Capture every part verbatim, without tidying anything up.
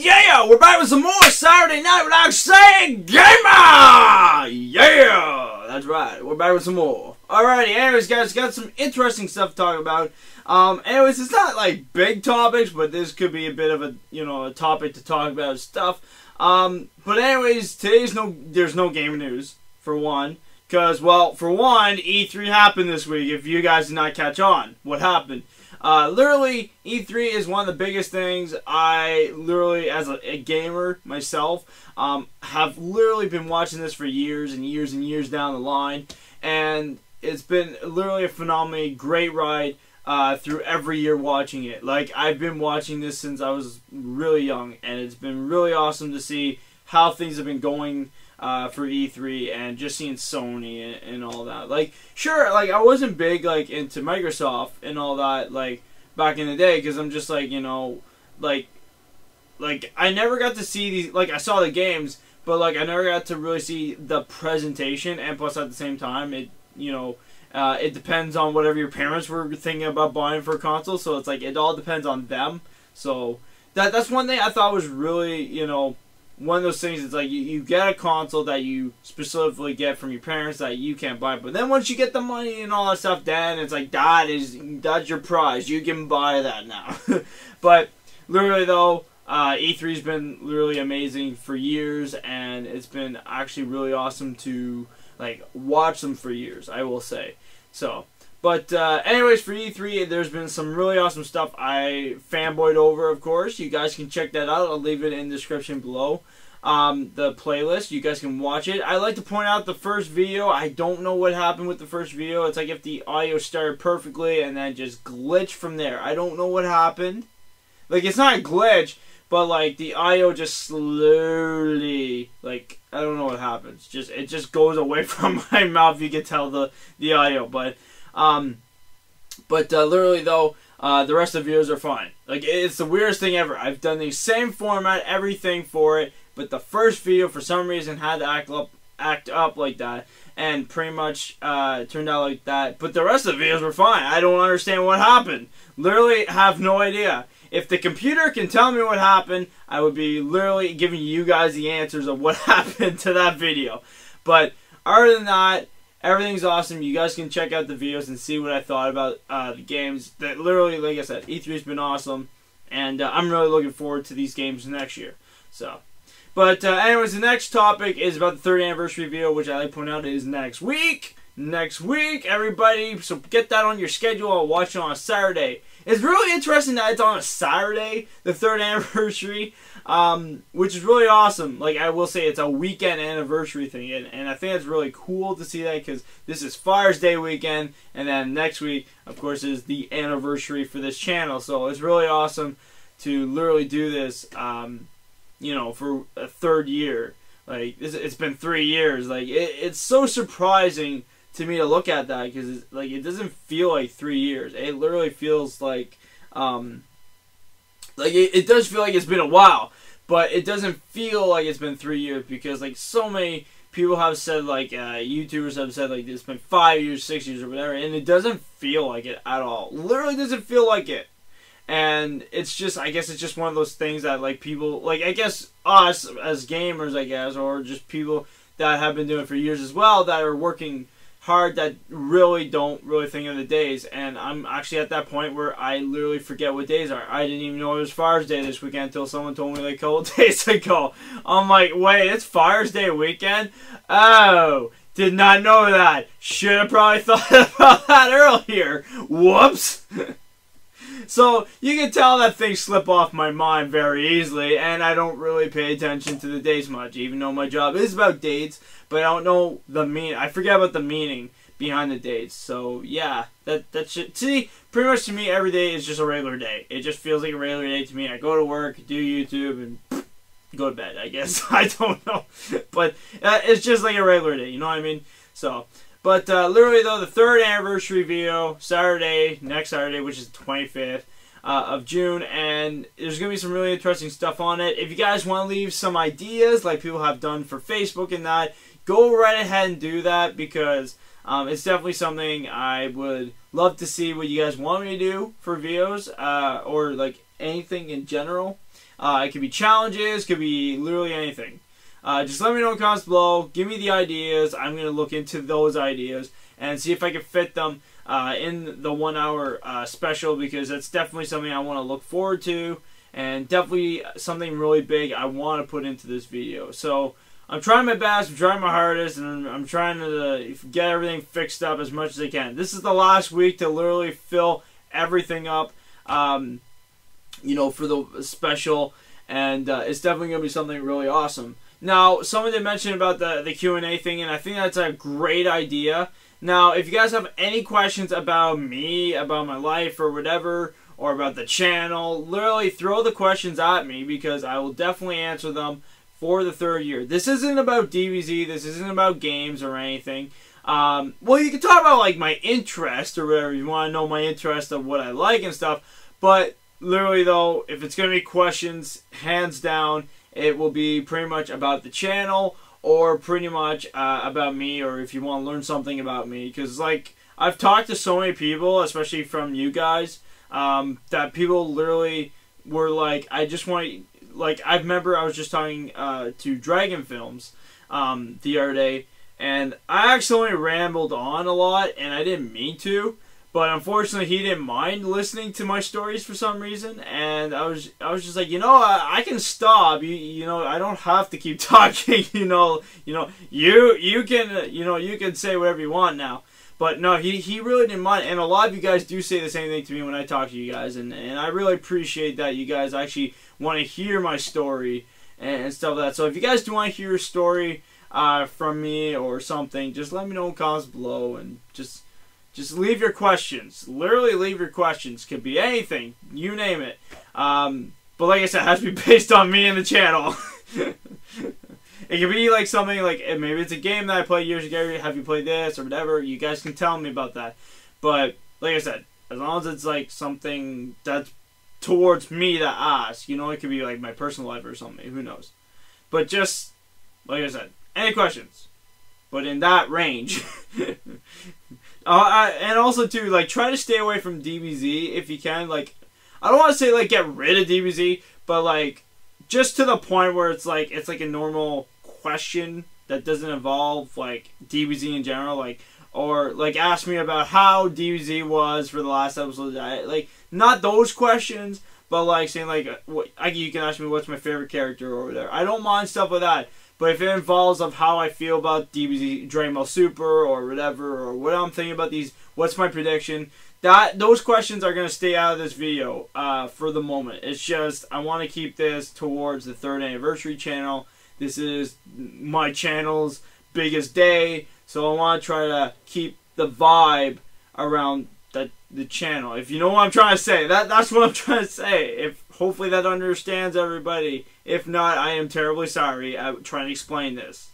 Yeah, we're back with some more Saturday Night Without Saying Gamer! Yeah! That's right, we're back with some more. Alrighty, anyways guys, got some interesting stuff to talk about. Um, anyways, it's not like big topics, but this could be a bit of a, you know, a topic to talk about stuff. Um, but anyways, today's no, there's no game news, for one. Because, well, for one, E three happened this week, if you guys did not catch on what happened. Uh, literally, E three is one of the biggest things I literally, as a, a gamer myself, um, have literally been watching this for years and years and years down the line. And it's been literally a phenomenally great ride uh, through every year watching it. Like, I've been watching this since I was really young, and it's been really awesome to see how things have been going uh, for E three and just seeing Sony and, and all that. Like, sure, like, I wasn't big, like, into Microsoft and all that, like, back in the day, because I'm just, like, you know, like, like, I never got to see these, like, I saw the games, but, like, I never got to really see the presentation, and plus, at the same time, it, you know, uh, it depends on whatever your parents were thinking about buying for a console, so it's, like, it all depends on them, so, that that's one thing I thought was really, you know, one of those things. It's like you, you get a console that you specifically get from your parents that you can't buy, but then once you get the money and all that stuff, then it's like that is that's your prize. You can buy that now. But literally though, uh, E three's been literally amazing for years, and it's been actually really awesome to like watch them for years, I will say. So, but uh, anyways, for E three, there's been some really awesome stuff I fanboyed over, of course. You guys can check that out. I'll leave it in the description below. Um, the playlist, you guys can watch it. I like to point out the first video. I don't know what happened with the first video. It's like if the audio started perfectly and then just glitched from there. I don't know what happened. Like, it's not a glitch, but like the audio just slowly, like, I don't know what happens. Just It just goes away from my mouth. You can tell the, the audio, but... Um, but, uh, literally though, uh, the rest of the videos are fine. Like, it's the weirdest thing ever. I've done the same format, everything for it, but the first video for some reason had to act up, act up like that, and pretty much, uh, turned out like that. But the rest of the videos were fine. I don't understand what happened. Literally have no idea. If the computer can tell me what happened, I would be literally giving you guys the answers of what happened to that video. But, other than that, everything's awesome. You guys can check out the videos and see what I thought about uh, the games. That literally, like I said, E three's been awesome, and uh, I'm really looking forward to these games next year. So, but uh, anyways, the next topic is about the thirtieth anniversary video, which I like to point out is next week. Next week, everybody. So get that on your schedule. I'll watch it on a Saturday. It's really interesting that it's on a Saturday, the third anniversary, um, which is really awesome. Like, I will say, it's a weekend anniversary thing, and, and I think it's really cool to see that, because this is Father's Day weekend, and then next week, of course, is the anniversary for this channel. So it's really awesome to literally do this, um, you know, for a third year. Like, it's, it's been three years. Like, it, it's so surprising to me to look at that, because like it doesn't feel like three years. It literally feels like, um, like it, it does feel like it's been a while, but it doesn't feel like it's been three years because like so many people have said, like uh, YouTubers have said, like it's been five years, six years, or whatever, and it doesn't feel like it at all. Literally doesn't feel like it, and it's just I guess it's just one of those things that like people like I guess us as gamers, I guess, or just people that have been doing it for years as well that are working hard that really don't really think of the days. And I'm actually at that point where I literally forget what days are. I didn't even know it was Father's Day this weekend until someone told me like a couple days ago. I'm like, wait, it's Father's Day weekend? Oh, did not know that. Should have probably thought about that earlier. Whoops. So you can tell that things slip off my mind very easily, and I don't really pay attention to the days much, even though my job is about dates. But I don't know the mean. I forget about the meaning behind the dates. So yeah, that that shit. See, pretty much to me, every day is just a regular day. It just feels like a regular day to me. I go to work, do YouTube, and pff, go to bed. I guess I don't know, but uh, it's just like a regular day. You know what I mean? So, but uh, literally though, the third anniversary video, Saturday, next Saturday, which is the twenty-fifth. Uh, of June, and there's gonna be some really interesting stuff on it. If you guys want to leave some ideas like people have done for Facebook and that, go right ahead and do that, because um, it's definitely something I would love to see what you guys want me to do for videos, uh, or like anything in general. Uh, it could be challenges, could be literally anything. Uh, just let me know in the comments below. Give me the ideas. I'm going to look into those ideas and see if I can fit them uh, in the one hour uh, special, because that's definitely something I want to look forward to, and definitely something really big I want to put into this video. So I'm trying my best, I'm trying my hardest, and I'm, I'm trying to uh, get everything fixed up as much as I can. This is the last week to literally fill everything up, um, you know, for the special, and uh, it's definitely going to be something really awesome. Now, someone did mention about the, the Q and A thing, and I think that's a great idea. Now, if you guys have any questions about me, about my life, or whatever, or about the channel, literally throw the questions at me, because I will definitely answer them for the third year. This isn't about D B Z, this isn't about games or anything. Um, well, you can talk about like my interest or whatever, you want to know my interest of what I like and stuff, but literally though, if it's going to be questions, hands down, it will be pretty much about the channel or pretty much uh, about me, or if you want to learn something about me, because like I've talked to so many people, especially from you guys, um, that people literally were like, I just want to... Like, I remember I was just talking uh, to Dragon Films um, the other day, and I accidentally rambled on a lot, and I didn't mean to, but unfortunately he didn't mind listening to my stories for some reason, and I was I was just like, you know, I, I can stop, you you know, I don't have to keep talking, you know, you know, you you can you know you can say whatever you want now. But no, he, he really didn't mind, and a lot of you guys do say the same thing to me when I talk to you guys, and, and I really appreciate that you guys actually want to hear my story and, and stuff like that. So if you guys do want to hear a story uh, from me or something, just let me know in the comments below, and just just leave your questions. Literally leave your questions. Could be anything. You name it. Um, but like I said, it has to be based on me and the channel. It could be like something like, maybe it's a game that I played years ago, have you played this or whatever, you guys can tell me about that. But like I said, as long as it's like something that's towards me to ask, you know, it could be like my personal life or something, who knows. But just, like I said, any questions, but in that range. uh, I, and also too, like, try to stay away from D B Z if you can. Like, I don't want to say like get rid of D B Z, but like, just to the point where it's like, it's like a normal question that doesn't involve like D B Z in general, like, or like ask me about how D B Z was for the last episode. I, like, not those questions, but like saying like, what, I, you can ask me what's my favorite character or whatever. I don't mind stuff like that, but if it involves of how I feel about D B Z, Dragon Ball Super or whatever, or what I'm thinking about these, what's my prediction. That those questions are going to stay out of this video uh, for the moment. It's just, I want to keep this towards the third anniversary channel. This is my channel's biggest day, so I want to try to keep the vibe around the, the channel. If you know what I'm trying to say, that that's what I'm trying to say. If hopefully that understands everybody. If not, I am terribly sorry. I'm trying to explain this.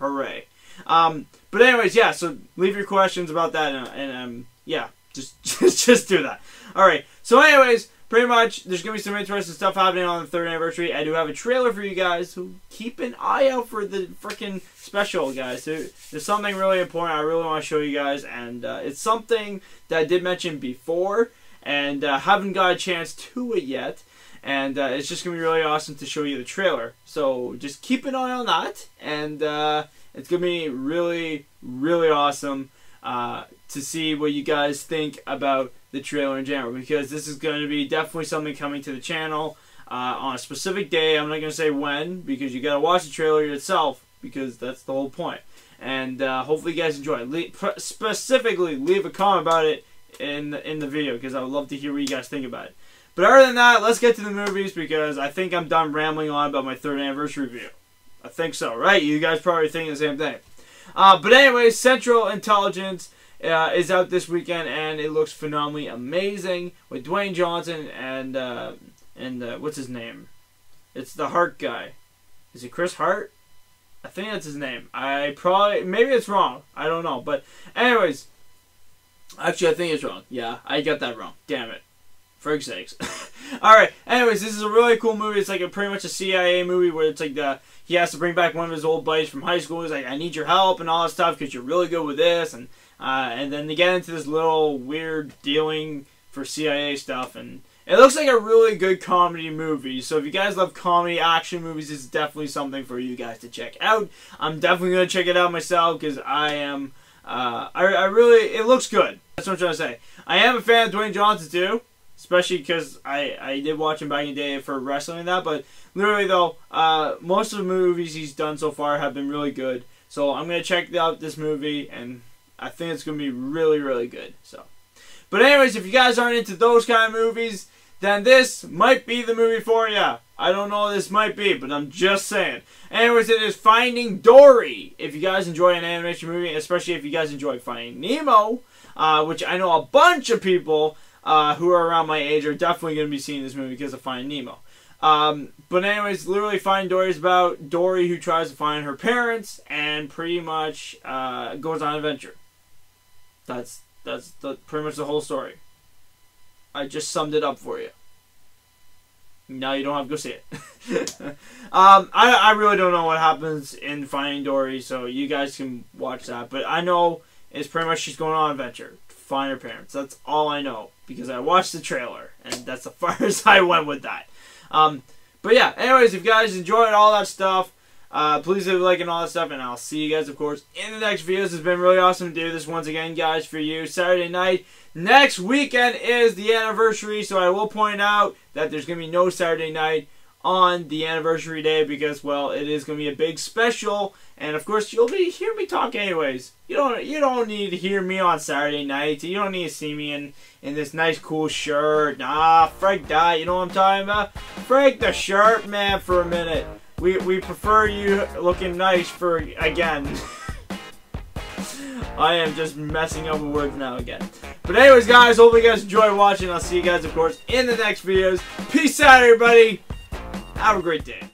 Hooray! Um, but anyways, yeah. So leave your questions about that, and, and um. Yeah, just, just just do that. All right. So, anyways, pretty much, there's gonna be some interesting stuff happening on the third anniversary. I do have a trailer for you guys, so keep an eye out for the freaking special, guys. So there's something really important I really want to show you guys, and uh, it's something that I did mention before, and uh, haven't got a chance to it yet. And uh, it's just gonna be really awesome to show you the trailer. So just keep an eye on that, and uh, it's gonna be really, really awesome. Uh, to see what you guys think about the trailer in general, because this is going to be definitely something coming to the channel uh, on a specific day. I'm not going to say when, because you got to watch the trailer yourself, because that's the whole point. And uh, hopefully you guys enjoy it. Le specifically, leave a comment about it in the, in the video, because I would love to hear what you guys think about it. But other than that, let's get to the movies, because I think I'm done rambling on about my third anniversary review. I think so, right? You guys probably think the same thing. Uh, but anyways, Central Intelligence uh, is out this weekend, and it looks phenomenally amazing with Dwayne Johnson and uh, and uh, what's his name? It's the Hart guy. Is it Chris Hart? I think that's his name. I probably maybe it's wrong. I don't know. But anyways, actually I think it's wrong. Yeah, I got that wrong. Damn it. Frig's sakes. Alright, anyways, this is a really cool movie. It's like a pretty much a C I A movie where it's like the he has to bring back one of his old buddies from high school. He's like, I need your help and all that stuff because you're really good with this. And uh, and then they get into this little weird dealing for C I A stuff. And It looks like a really good comedy movie, so if you guys love comedy action movies, it's definitely something for you guys to check out. I'm definitely going to check it out myself, because I am, uh, I, I really, it looks good. That's what I'm trying to say. I am a fan of Dwayne Johnson, too, especially because I, I did watch him back in the day for wrestling and that, but literally, though, uh, most of the movies he's done so far have been really good, so I'm going to check out this movie, and I think it's going to be really, really good, so. But anyways, if you guys aren't into those kind of movies, then this might be the movie for ya. I don't know what this might be, but I'm just saying. Anyways, it is Finding Dory. If you guys enjoy an animation movie, especially if you guys enjoy Finding Nemo, uh, which I know a bunch of people uh, who are around my age are definitely going to be seeing this movie because of Finding Nemo. Um, but anyways, literally Finding Dory is about Dory who tries to find her parents and pretty much uh, goes on an adventure. That's... That's the, pretty much the whole story. I just summed it up for you. Now you don't have to go see it. um, I, I really don't know what happens in Finding Dory, so you guys can watch that. But I know it's pretty much she's going on an adventure to find her parents. That's all I know, because I watched the trailer, and that's as far as I went with that. Um, but yeah, anyways, if you guys enjoyed all that stuff, Uh, please leave a like and all that stuff, and I'll see you guys, of course, in the next videos. It's been really awesome to do this once again, guys, for you. Saturday night. Next weekend is the anniversary, so I will point out that there's going to be no Saturday night on the anniversary day because, well, it is going to be a big special. And, of course, you'll be hear me talk anyways. You don't you don't need to hear me on Saturday night. You don't need to see me in, in this nice, cool shirt. Nah, Frank that. You know what I'm talking about? Frank the shirt, man, for a minute. We, we prefer you looking nice for, again. I am just messing up with words now again. But anyways, guys, hope you guys enjoy watching. I'll see you guys, of course, in the next videos. Peace out, everybody. Have a great day.